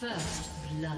First blood.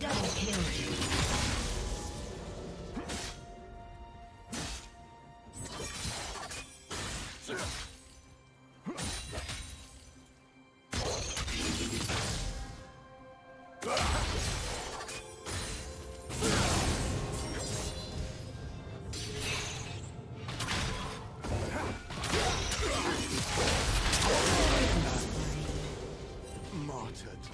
Double kill. Martyred.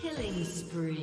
Killing spree.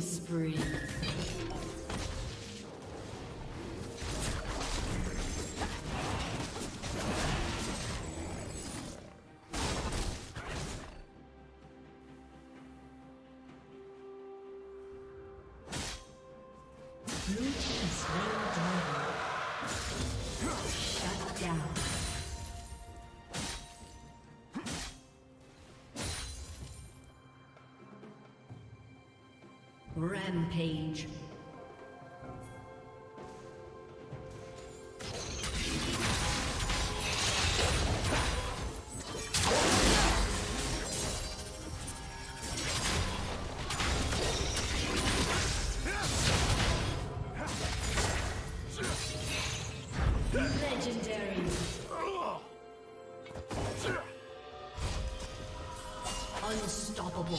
Spree. Rampage. Legendary. Unstoppable.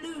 Blue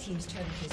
Team's turret has